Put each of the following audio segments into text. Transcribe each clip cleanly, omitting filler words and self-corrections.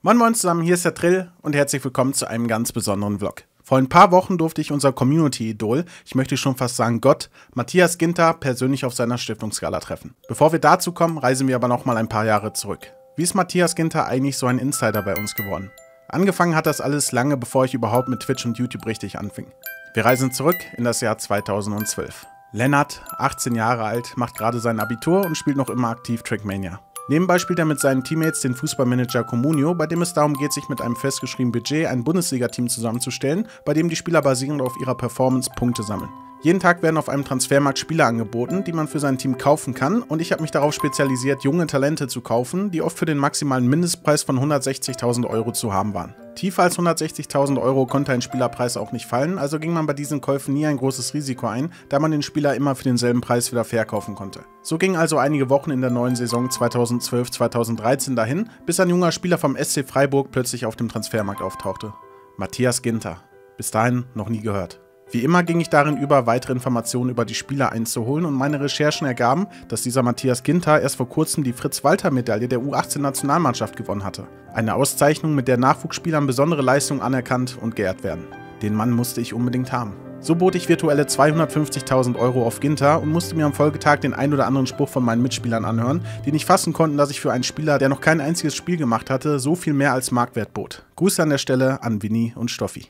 Moin Moin zusammen, hier ist der Trill und herzlich willkommen zu einem ganz besonderen Vlog. Vor ein paar Wochen durfte ich unser Community-Idol, ich möchte schon fast sagen Gott, Matthias Ginter persönlich auf seiner Stiftungsgala treffen. Bevor wir dazu kommen, reisen wir aber nochmal ein paar Jahre zurück. Wie ist Matthias Ginter eigentlich so ein Insider bei uns geworden? Angefangen hat das alles lange, bevor ich überhaupt mit Twitch und YouTube richtig anfing. Wir reisen zurück in das Jahr 2012. Lennart, 18 Jahre alt, macht gerade sein Abitur und spielt noch immer aktiv Trackmania. Nebenbei spielt er mit seinen Teammates den Fußballmanager Comunio, bei dem es darum geht, sich mit einem festgeschriebenen Budget ein Bundesliga-Team zusammenzustellen, bei dem die Spieler basierend auf ihrer Performance Punkte sammeln. Jeden Tag werden auf einem Transfermarkt Spieler angeboten, die man für sein Team kaufen kann, und ich habe mich darauf spezialisiert, junge Talente zu kaufen, die oft für den maximalen Mindestpreis von 160.000 € zu haben waren. Tiefer als 160.000 € konnte ein Spielerpreis auch nicht fallen, also ging man bei diesen Käufen nie ein großes Risiko ein, da man den Spieler immer für denselben Preis wieder verkaufen konnte. So gingen also einige Wochen in der neuen Saison 2012/2013 dahin, bis ein junger Spieler vom SC Freiburg plötzlich auf dem Transfermarkt auftauchte. Matthias Ginter. Bis dahin noch nie gehört. Wie immer ging ich darin über, weitere Informationen über die Spieler einzuholen, und meine Recherchen ergaben, dass dieser Matthias Ginter erst vor kurzem die Fritz-Walter-Medaille der U18-Nationalmannschaft gewonnen hatte. Eine Auszeichnung, mit der Nachwuchsspielern besondere Leistungen anerkannt und geehrt werden. Den Mann musste ich unbedingt haben. So bot ich virtuelle 250.000 € auf Ginter und musste mir am Folgetag den ein oder anderen Spruch von meinen Mitspielern anhören, die nicht fassen konnten, dass ich für einen Spieler, der noch kein einziges Spiel gemacht hatte, so viel mehr als Marktwert bot. Grüße an der Stelle an Winnie und Stoffi.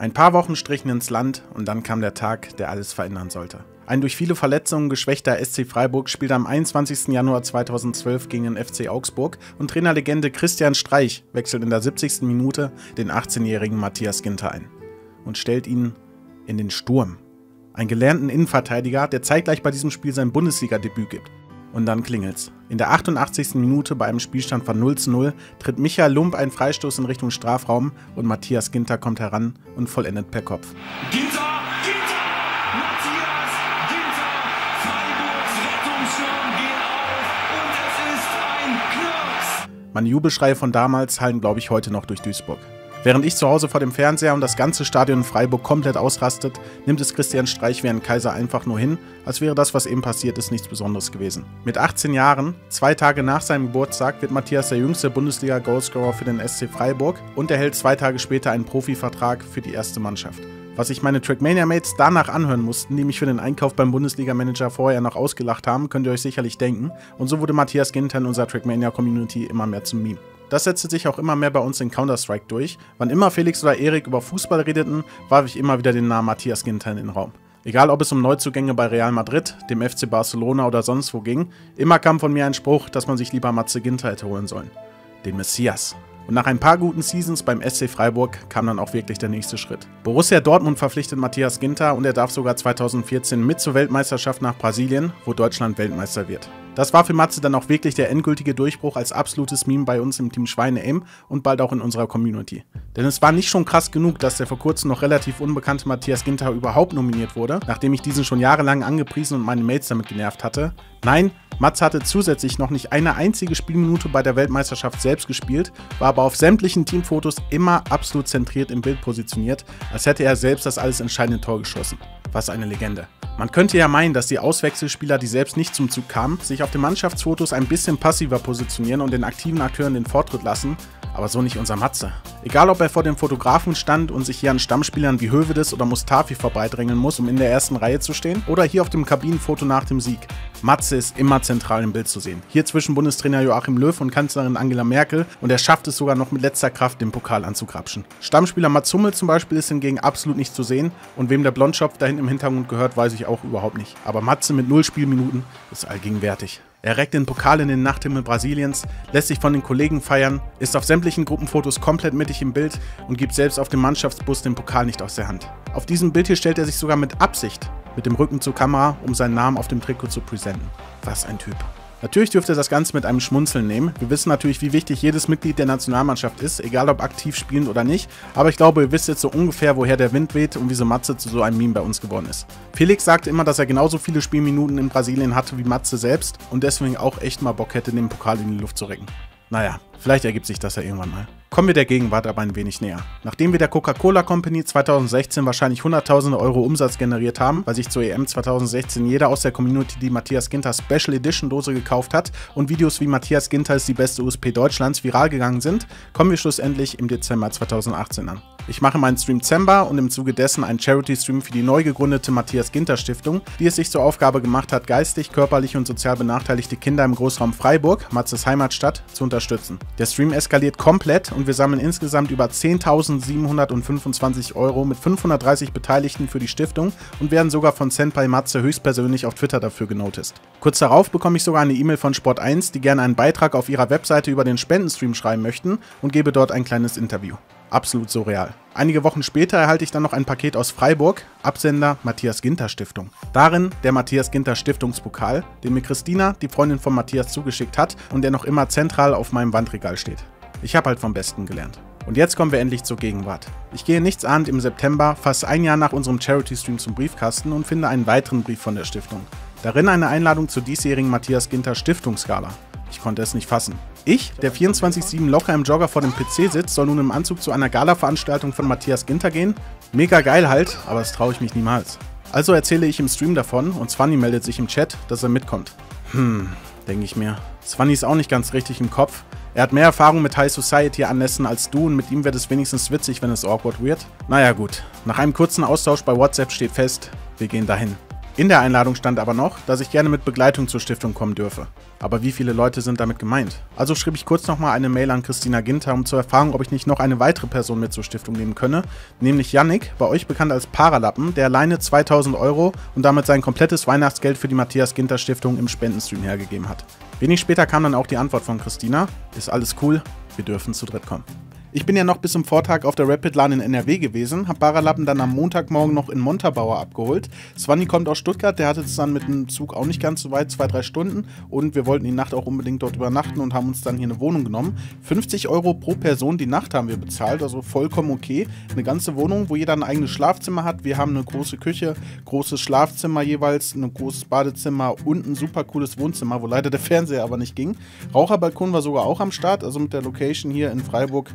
Ein paar Wochen strichen ins Land und dann kam der Tag, der alles verändern sollte. Ein durch viele Verletzungen geschwächter SC Freiburg spielte am 21. Januar 2012 gegen den FC Augsburg und Trainerlegende Christian Streich wechselt in der 70. Minute den 18-jährigen Matthias Ginter ein und stellt ihn in den Sturm. Einen gelernten Innenverteidiger, der zeitgleich bei diesem Spiel sein Bundesliga-Debüt gibt. Und dann klingelt's. In der 88. Minute bei einem Spielstand von 0:0 tritt Michael Lump einen Freistoß in Richtung Strafraum und Matthias Ginter kommt heran und vollendet per Kopf. Ginter! Ginter! Matthias Ginter! Freiburgs Rettungsschirm geht auf und es ist ein Knirps! Meine Jubelschreie von damals hallen, glaube ich, heute noch durch Duisburg. Während ich zu Hause vor dem Fernseher und das ganze Stadion in Freiburg komplett ausrastet, nimmt es Christian Streich wie ein Kaiser einfach nur hin, als wäre das, was eben passiert ist, nichts Besonderes gewesen. Mit 18 Jahren, 2 Tage nach seinem Geburtstag, wird Matthias der jüngste Bundesliga-Goalscorer für den SC Freiburg und erhält 2 Tage später einen Profivertrag für die erste Mannschaft. Was sich meine Trackmania-Mates danach anhören mussten, die mich für den Einkauf beim Bundesliga-Manager vorher noch ausgelacht haben, könnt ihr euch sicherlich denken, und so wurde Matthias Ginter in unserer Trackmania-Community immer mehr zum Meme. Das setzte sich auch immer mehr bei uns in Counter-Strike durch. Wann immer Felix oder Erik über Fußball redeten, warf ich immer wieder den Namen Matthias Ginter in den Raum. Egal ob es um Neuzugänge bei Real Madrid, dem FC Barcelona oder sonst wo ging, immer kam von mir ein Spruch, dass man sich lieber Matze Ginter hätte holen sollen. Den Messias. Und nach ein paar guten Seasons beim SC Freiburg kam dann auch wirklich der nächste Schritt. Borussia Dortmund verpflichtet Matthias Ginter und er darf sogar 2014 mit zur Weltmeisterschaft nach Brasilien, wo Deutschland Weltmeister wird. Das war für Matze dann auch wirklich der endgültige Durchbruch als absolutes Meme bei uns im Team Schweine-Aim und bald auch in unserer Community. Denn es war nicht schon krass genug, dass der vor kurzem noch relativ unbekannte Matthias Ginter überhaupt nominiert wurde, nachdem ich diesen schon jahrelang angepriesen und meine Mates damit genervt hatte. Nein, Matze hatte zusätzlich noch nicht eine einzige Spielminute bei der Weltmeisterschaft selbst gespielt, war aber auf sämtlichen Teamfotos immer absolut zentriert im Bild positioniert, als hätte er selbst das alles entscheidende Tor geschossen. Was eine Legende. Man könnte ja meinen, dass die Auswechselspieler, die selbst nicht zum Zug kamen, sich auf den Mannschaftsfotos ein bisschen passiver positionieren und den aktiven Akteuren den Vortritt lassen, aber so nicht unser Matze. Egal ob er vor dem Fotografen stand und sich hier an Stammspielern wie Hövedes oder Mustafi vorbeidrängeln muss, um in der ersten Reihe zu stehen, oder hier auf dem Kabinenfoto nach dem Sieg. Matze ist immer zentral im Bild zu sehen. Hier zwischen Bundestrainer Joachim Löw und Kanzlerin Angela Merkel, und er schafft es sogar noch mit letzter Kraft, den Pokal anzugrapschen. Stammspieler Mats Hummel zum Beispiel ist hingegen absolut nicht zu sehen, und wem der Blondschopf dahin im Hintergrund gehört, weiß ich auch überhaupt nicht. Aber Matze mit 0 Spielminuten ist allgegenwärtig. Er reckt den Pokal in den Nachthimmel Brasiliens, lässt sich von den Kollegen feiern, ist auf sämtlichen Gruppenfotos komplett mittig im Bild und gibt selbst auf dem Mannschaftsbus den Pokal nicht aus der Hand. Auf diesem Bild hier stellt er sich sogar mit Absicht mit dem Rücken zur Kamera, um seinen Namen auf dem Trikot zu präsenten. Was ein Typ. Natürlich dürft ihr das Ganze mit einem Schmunzeln nehmen. Wir wissen natürlich, wie wichtig jedes Mitglied der Nationalmannschaft ist, egal ob aktiv spielend oder nicht. Aber ich glaube, ihr wisst jetzt so ungefähr, woher der Wind weht und wieso Matze zu so einem Meme bei uns geworden ist. Felix sagte immer, dass er genauso viele Spielminuten in Brasilien hatte wie Matze selbst und deswegen auch echt mal Bock hätte, den Pokal in die Luft zu recken. Naja, vielleicht ergibt sich das ja irgendwann mal. Kommen wir der Gegenwart aber ein wenig näher. Nachdem wir der Coca-Cola Company 2016 wahrscheinlich hunderttausende Euro Umsatz generiert haben, weil sich zur EM 2016 jeder aus der Community die Matthias Ginter Special Edition Dose gekauft hat und Videos wie Matthias Ginter ist die beste USP Deutschlands viral gegangen sind, kommen wir schlussendlich im Dezember 2018 an. Ich mache meinen Stream Zember und im Zuge dessen einen Charity-Stream für die neu gegründete Matthias Ginter Stiftung, die es sich zur Aufgabe gemacht hat, geistig, körperlich und sozial benachteiligte Kinder im Großraum Freiburg, Matzes Heimatstadt, zu unterstützen. Der Stream eskaliert komplett und wir sammeln insgesamt über 10.725 Euro mit 530 Beteiligten für die Stiftung und werden sogar von Senpai Matze höchstpersönlich auf Twitter dafür genotet. Kurz darauf bekomme ich sogar eine E-Mail von Sport1, die gerne einen Beitrag auf ihrer Webseite über den Spendenstream schreiben möchten und gebe dort ein kleines Interview. Absolut surreal. Einige Wochen später erhalte ich dann noch ein Paket aus Freiburg, Absender Matthias Ginter Stiftung. Darin der Matthias Ginter Stiftungspokal, den mir Christina, die Freundin von Matthias, zugeschickt hat und der noch immer zentral auf meinem Wandregal steht. Ich habe halt vom Besten gelernt. Und jetzt kommen wir endlich zur Gegenwart. Ich gehe nichtsahnend im September, fast ein Jahr nach unserem Charity-Stream, zum Briefkasten und finde einen weiteren Brief von der Stiftung. Darin eine Einladung zur diesjährigen Matthias Ginter Stiftungsgala. Ich konnte es nicht fassen. Ich, der 24/7 locker im Jogger vor dem PC sitzt, soll nun im Anzug zu einer Gala-Veranstaltung von Matthias Ginter gehen? Mega geil halt, aber das traue ich mich niemals. Also erzähle ich im Stream davon und Swanny meldet sich im Chat, dass er mitkommt. Denke ich mir. Swanny ist auch nicht ganz richtig im Kopf. Er hat mehr Erfahrung mit High Society-Anlässen als du und mit ihm wird es wenigstens witzig, wenn es awkward wird. Naja gut, nach einem kurzen Austausch bei WhatsApp steht fest, wir gehen dahin. In der Einladung stand aber noch, dass ich gerne mit Begleitung zur Stiftung kommen dürfe. Aber wie viele Leute sind damit gemeint? Also schrieb ich kurz nochmal eine Mail an Christina Ginter, um zu erfahren, ob ich nicht noch eine weitere Person mit zur Stiftung nehmen könne, nämlich Yannick, bei euch bekannt als Paralappen, der alleine 2.000 Euro und damit sein komplettes Weihnachtsgeld für die Matthias Ginter Stiftung im Spendenstream hergegeben hat. Wenig später kam dann auch die Antwort von Christina: Ist alles cool, wir dürfen zu dritt kommen. Ich bin ja noch bis zum Vortag auf der Rapid LAN in NRW gewesen, hab Paralappen dann am Montagmorgen noch in Montabaur abgeholt. Swanny kommt aus Stuttgart, der hatte es dann mit dem Zug auch nicht ganz so weit, 2-3 Stunden. Und wir wollten die Nacht auch unbedingt dort übernachten und haben uns dann hier eine Wohnung genommen. 50 Euro pro Person die Nacht haben wir bezahlt, also vollkommen okay. Eine ganze Wohnung, wo jeder ein eigenes Schlafzimmer hat. Wir haben eine große Küche, großes Schlafzimmer jeweils, ein großes Badezimmer und ein super cooles Wohnzimmer, wo leider der Fernseher aber nicht ging. Raucherbalkon war sogar auch am Start, also mit der Location hier in Freiburg.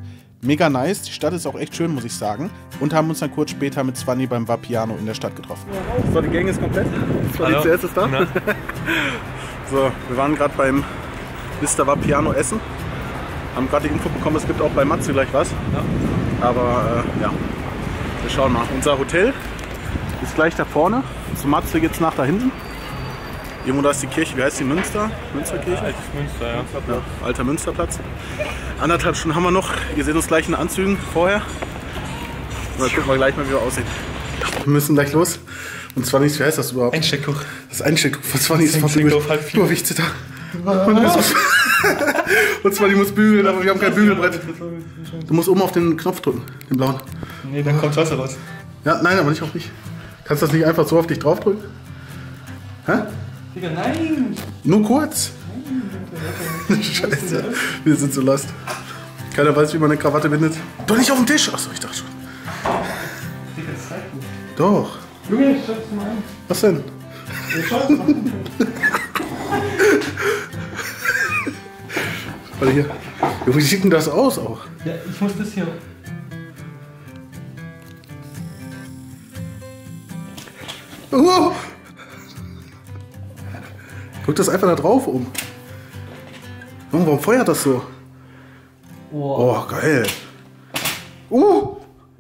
Mega nice, die Stadt ist auch echt schön, muss ich sagen. Und haben uns dann kurz später mit Swanny beim Vapiano in der Stadt getroffen. So, die Gang ist komplett. So, die CS ist da. So, wir waren gerade beim Mr. Vapiano essen. Haben gerade die Info bekommen, es gibt auch bei Mats gleich was. Ja. Aber ja, wir schauen mal. Unser Hotel ist gleich da vorne. Zu Mats geht's nach da hinten. Irgendwo da ist die Kirche, wie heißt die? Münsterkirche? Ja, Altes Münster, ja. Ja, Alter Münsterplatz. 1,5 Stunden haben wir noch. Ihr seht uns gleich in Anzügen vorher. Dann gucken wir gleich mal, wie wir aussehen. Wir müssen gleich los. Und zwar nichts, wie heißt das überhaupt? Einsteckung. Das Einsteckung von Swanny ist fast überwichtig da. Und Swanny muss bügeln, aber wir haben kein Bügelbrett. Du musst oben auf den Knopf drücken, den blauen. Nee, dann kommt Wasser raus. Ja, nein, aber nicht auf mich. Kannst du das nicht einfach so auf dich draufdrücken? Hä? Digga, nein! Nur kurz! Nein, Scheiße, wir sind so lost. Keiner weiß, wie man eine Krawatte bindet. Doch nicht auf dem Tisch! Achso, ich dachte schon. Digga, das zeigt nicht. Doch. Junge, schaut's mal an. Was denn? Ich schaut's mal an. Warte hier. Wie sieht denn das aus auch? Ja, ich muss das hier. Oh! Drück das einfach da drauf um. Warum feuert das so? Wow. Oh, geil.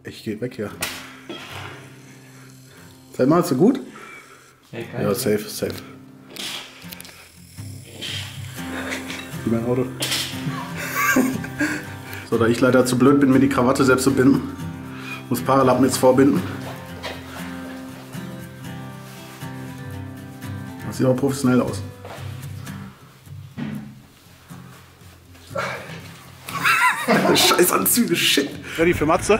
Ich geh weg hier. Zeig mal, ist so gut? Ja, safe. Wie mein Auto. So, da ich leider zu blöd bin, mir die Krawatte selbst zu binden, muss Paralappen jetzt vorbinden. Das sieht auch professionell aus. Scheiß Anzüge, shit. Ready für Matze? Ja.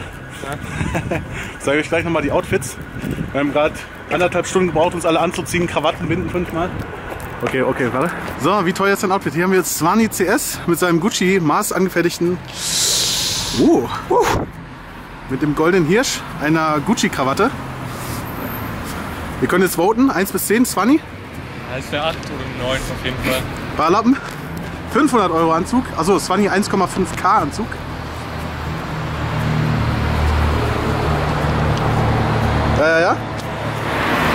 Sage euch gleich nochmal die Outfits. Wir haben gerade 1,5 Stunden gebraucht, uns alle anzuziehen, Krawatten binden 5-mal. Okay, warte. So, wie teuer ist dein Outfit? Hier haben wir jetzt Swanny CS mit seinem Gucci Maß angefertigten. Mit dem goldenen Hirsch, einer Gucci-Krawatte. Wir können jetzt voten, 1 bis 10, Swanny. Das wäre 8 oder 9 auf jeden Fall. Paralappen, 500 Euro Anzug, also Swanny 1,5K Anzug. Ja.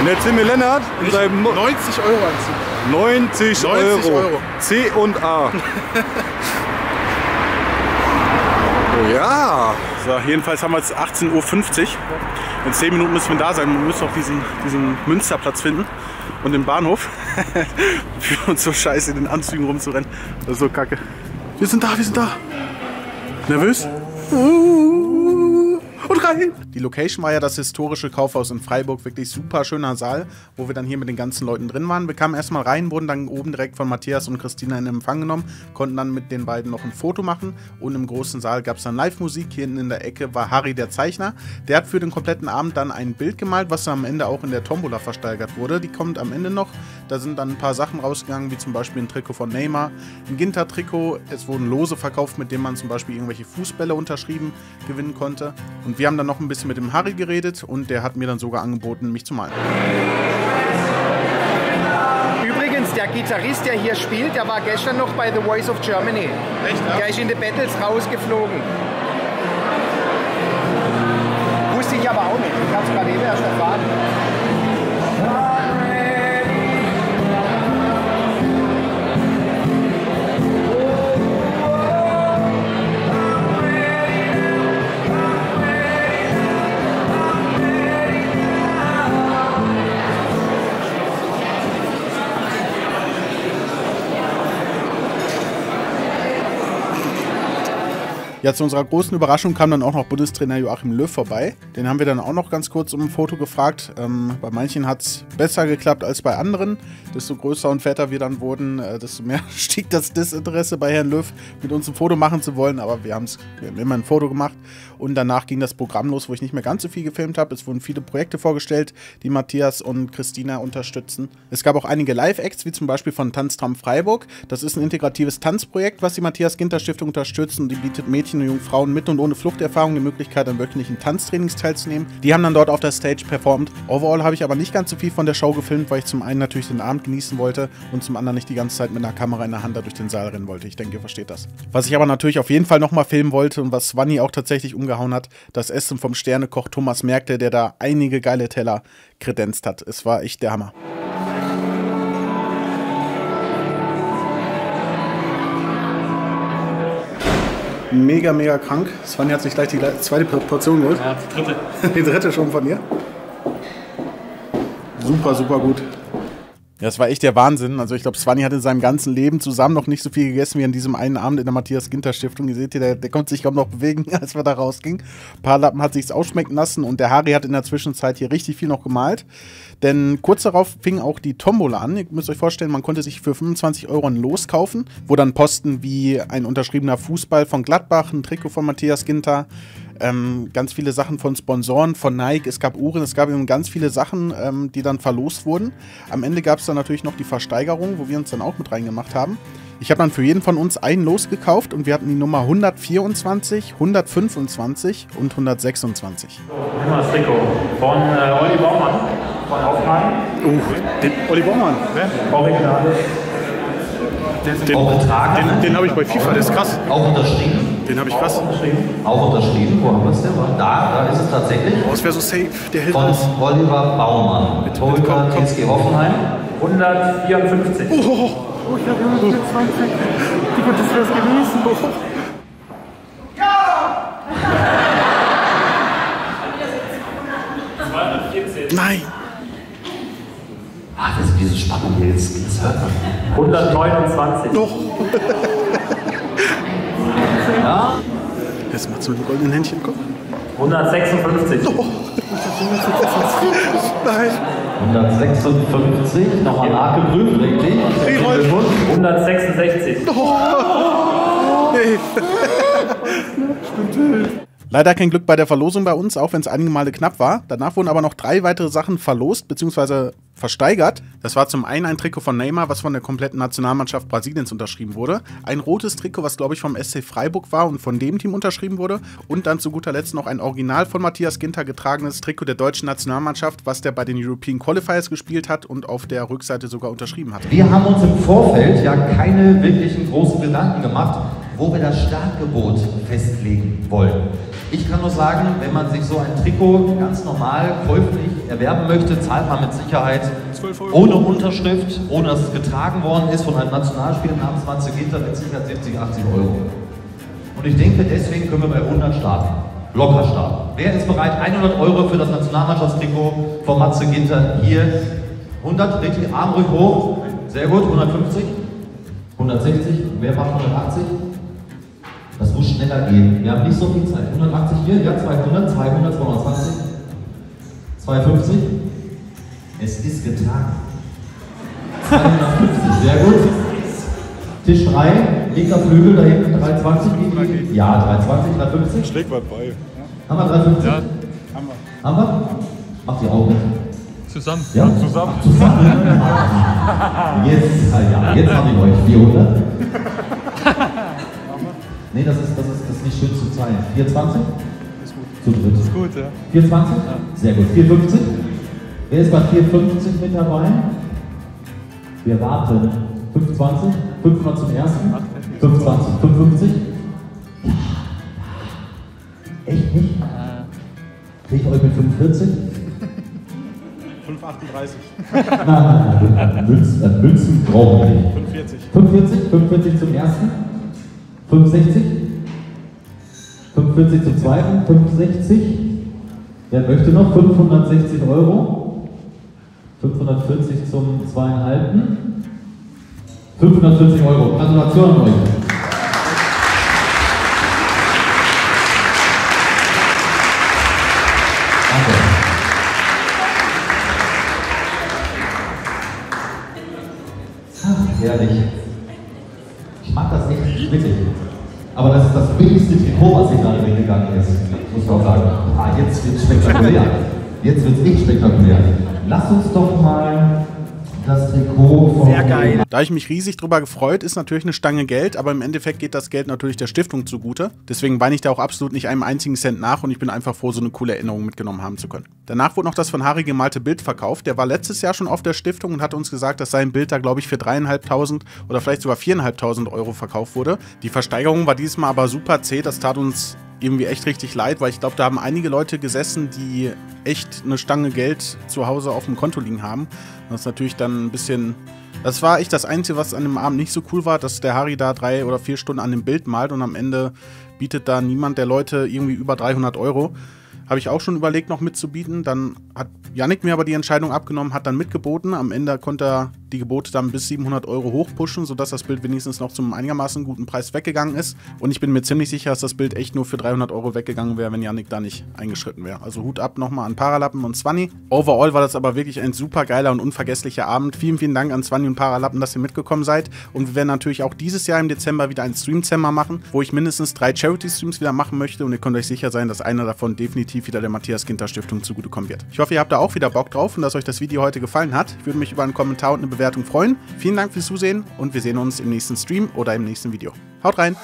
Und jetzt sind wir Lennart in seinem 90 Euro Anzug. 90 Euro. C und A. Ja. So, jedenfalls haben wir jetzt 18:50 Uhr. In 10 Minuten müssen wir da sein. Wir müssen noch diesen Münsterplatz finden und den Bahnhof. Für uns so scheiße in den Anzügen rumzurennen. Das ist so kacke. Wir sind da. Nervös? Und rein! Die Location war ja das historische Kaufhaus in Freiburg, wirklich super schöner Saal, wo wir dann hier mit den ganzen Leuten drin waren. Wir kamen erstmal rein, wurden dann oben direkt von Matthias und Christina in Empfang genommen, konnten dann mit den beiden noch ein Foto machen und im großen Saal gab es dann Live-Musik. Hier hinten in der Ecke war Harry, der Zeichner. Der hat für den kompletten Abend dann ein Bild gemalt, was am Ende auch in der Tombola versteigert wurde. Die kommt am Ende noch. Da sind dann ein paar Sachen rausgegangen, wie zum Beispiel ein Trikot von Neymar, ein Ginter-Trikot. Es wurden Lose verkauft, mit denen man zum Beispiel irgendwelche Fußbälle unterschrieben gewinnen konnte. Und wir haben dann noch ein bisschen mit dem Harry geredet und der hat mir dann sogar angeboten, mich zu malen. Übrigens, der Gitarrist, der hier spielt, der war gestern noch bei The Voice of Germany. Echt? Ja? Der ist in The Battles rausgeflogen. Wusste ich aber auch nicht. Ich habe es gerade eben erst erfahren. Ja, zu unserer großen Überraschung kam dann auch noch Bundestrainer Joachim Löw vorbei. Den haben wir dann auch noch ganz kurz um ein Foto gefragt. Bei manchen hat es besser geklappt als bei anderen. Desto größer und fetter wir dann wurden, desto mehr stieg das Desinteresse bei Herrn Löw, mit uns ein Foto machen zu wollen. Aber wir haben immer ein Foto gemacht. Und danach ging das Programm los, wo ich nicht mehr ganz so viel gefilmt habe. Es wurden viele Projekte vorgestellt, die Matthias und Christina unterstützen. Es gab auch einige Live-Acts, wie zum Beispiel von Tanztraum Freiburg. Das ist ein integratives Tanzprojekt, was die Matthias-Ginter-Stiftung unterstützt. Und die bietet Mädchen und jungen Frauen mit und ohne Fluchterfahrung die Möglichkeit, an wöchentlichen Tanztrainings teilzunehmen. Die haben dann dort auf der Stage performt. Overall habe ich aber nicht ganz so viel von der Show gefilmt, weil ich zum einen natürlich den Abend genießen wollte und zum anderen nicht die ganze Zeit mit einer Kamera in der Hand da durch den Saal rennen wollte. Ich denke, ihr versteht das. Was ich aber natürlich auf jeden Fall nochmal filmen wollte und was Swanny auch tatsächlich umgehauen hat, das Essen vom Sternekoch Thomas Märkte, der da einige geile Teller kredenzt hat. Es war echt der Hammer. Mega, mega krank. Swanny hat sich gleich die zweite Portion geholt. Ja, die dritte. Die dritte schon von ihr. Super, super gut. Ja, das war echt der Wahnsinn. Also ich glaube, Swanny hat in seinem ganzen Leben zusammen noch nicht so viel gegessen wie an diesem einen Abend in der Matthias-Ginter-Stiftung. Ihr seht hier, der konnte sich kaum noch bewegen, als wir da rausgingen. Ein paar Lappen hat sich's ausschmecken lassen und der Harry hat in der Zwischenzeit hier richtig viel noch gemalt. Denn kurz darauf fing auch die Tombola an. Ihr müsst euch vorstellen, man konnte sich für 25 € ein Los kaufen, wo dann Posten wie ein unterschriebener Fußball von Gladbach, ein Trikot von Matthias Ginter, ganz viele Sachen von Sponsoren, von Nike, es gab Uhren, es gab eben ganz viele Sachen, die dann verlost wurden. Am Ende gab es dann natürlich noch die Versteigerung, wo wir uns dann auch mit reingemacht haben. Ich habe dann für jeden von uns ein Los gekauft und wir hatten die Nummer 124, 125 und 126. Einmal das Trikot von Oliver Baumann von Hoffenheim. Den Oliver Baumann, ne? Original. Den habe ich bei FIFA, das ist krass. Auch unterschrieben. Den habe ich krass. Auch unterschrieben. Wo haben wir es denn? Da ist es tatsächlich. Oh, es wäre so safe. Der hält von Oliver Baumann. Mit Holger, TSG Hoffenheim. 154. Oh, ich habe 120. Wie gut ist das gewesen? Ja! 214. Nein! Ah, das ist diese Spannung hier, das hört man. 129. Doch. Ja. Jetzt macht's mit dem goldenen Händchen, guck. 156. Doch. Nein. 156, nochmal nachgeprüft, richtig? 166. Doch. Nee. Stimmt. Leider kein Glück bei der Verlosung bei uns, auch wenn es einige Male knapp war. Danach wurden aber noch 3 weitere Sachen verlost bzw. versteigert. Das war zum einen ein Trikot von Neymar, was von der kompletten Nationalmannschaft Brasiliens unterschrieben wurde. Ein rotes Trikot, was glaube ich vom SC Freiburg war und von dem Team unterschrieben wurde. Und dann zu guter Letzt noch ein original von Matthias Ginter getragenes Trikot der deutschen Nationalmannschaft, was der bei den European Qualifiers gespielt hat und auf der Rückseite sogar unterschrieben hat. Wir haben uns im Vorfeld ja keine wirklichen großen Gedanken gemacht, wo wir das Startgebot festlegen wollen. Ich kann nur sagen, wenn man sich so ein Trikot ganz normal käuflich erwerben möchte, zahlt man mit Sicherheit ohne Unterschrift, ohne dass es getragen worden ist, von einem Nationalspieler namens Matthias Ginter mit Sicherheit 70, 80 Euro. Und ich denke, deswegen können wir bei 100 starten. Locker starten. Wer ist bereit, 100 Euro für das Nationalmannschaftstrikot von Matze Ginter hier? 100, richtig, Arm ruhig hoch. Sehr gut, 150, 160, wer macht 180? Das muss schneller gehen. Wir haben nicht so viel Zeit. 180 hier, ja, 200, 200, 220, 250. Es ist getragen. 250, sehr gut. Tisch 3, linker Flügel, da hinten 320. Ja, 320, 350. Schlägt was bei. Haben wir 350? Ja, haben wir. Haben wir? Macht die Augen. Zusammen. Ja, zusammen. Ach, zusammen. Jetzt, ja, jetzt habe ich euch. 400. Nee, das ist nicht schön zu zeigen. 420? Ist gut. Zu dritt. Ist gut, ja. 420? Ja. Sehr gut. 450? Wer ist bei 450 mit dabei? Wir warten. 520? 500 zum ersten? 520. 550? Ja. Echt nicht? Krieg ich euch mit 45? 5,38. Nein, Münzen brauchen wir nicht. 45. 45, 45 zum ersten, 65, 45 zum zweiten, 65. Wer möchte noch? 560 Euro, 540 zum zweieinhalbten, 540 Euro. Gratulation an euch. Danke. Herrlich. Ich mag das echt wirklich. Aber das ist das billigste Trikot, was hier gerade weggegangen ist. Muss man auch sagen. Ah, jetzt wird es spektakulär. Jetzt wird es echt spektakulär. Lass uns doch mal das Trikot von... Sehr geil. Da ich mich riesig drüber gefreut, ist natürlich eine Stange Geld, aber im Endeffekt geht das Geld natürlich der Stiftung zugute. Deswegen weine ich da auch absolut nicht einem einzigen Cent nach und ich bin einfach froh, so eine coole Erinnerung mitgenommen haben zu können. Danach wurde noch das von Harry gemalte Bild verkauft. Der war letztes Jahr schon auf der Stiftung und hat uns gesagt, dass sein Bild da, glaube ich, für 3.500 oder vielleicht sogar 4.500 Euro verkauft wurde. Die Versteigerung war dieses Mal aber super zäh, das tat uns irgendwie echt richtig leid, weil ich glaube, da haben einige Leute gesessen, die echt eine Stange Geld zu Hause auf dem Konto liegen haben. Das ist natürlich dann ein bisschen... Das war echt das Einzige, was an dem Abend nicht so cool war, dass der Harry da 3 oder 4 Stunden an dem Bild malt und am Ende bietet da niemand der Leute irgendwie über 300 Euro. Habe ich auch schon überlegt, noch mitzubieten. Dann hat Yannick mir aber die Entscheidung abgenommen, hat dann mitgeboten. Am Ende konnte er die Gebote dann bis 700 Euro hochpushen, sodass das Bild wenigstens noch zum einigermaßen guten Preis weggegangen ist. Und ich bin mir ziemlich sicher, dass das Bild echt nur für 300 Euro weggegangen wäre, wenn Yannick da nicht eingeschritten wäre. Also Hut ab nochmal an Paralappen und Zwanni. Overall war das aber wirklich ein super geiler und unvergesslicher Abend. Vielen, vielen Dank an Zwanni und Paralappen, dass ihr mitgekommen seid. Und wir werden natürlich auch dieses Jahr im Dezember wieder einen Stream-Zimmer machen, wo ich mindestens 3 Charity-Streams wieder machen möchte. Und ihr könnt euch sicher sein, dass einer davon definitiv wieder der Matthias Ginter Stiftung zugutekommen wird. Ich hoffe, ihr habt da auch wieder Bock drauf und dass euch das Video heute gefallen hat. Ich würde mich über einen Kommentar und eine Bewertung freuen. Vielen Dank fürs Zusehen und wir sehen uns im nächsten Stream oder im nächsten Video. Haut rein!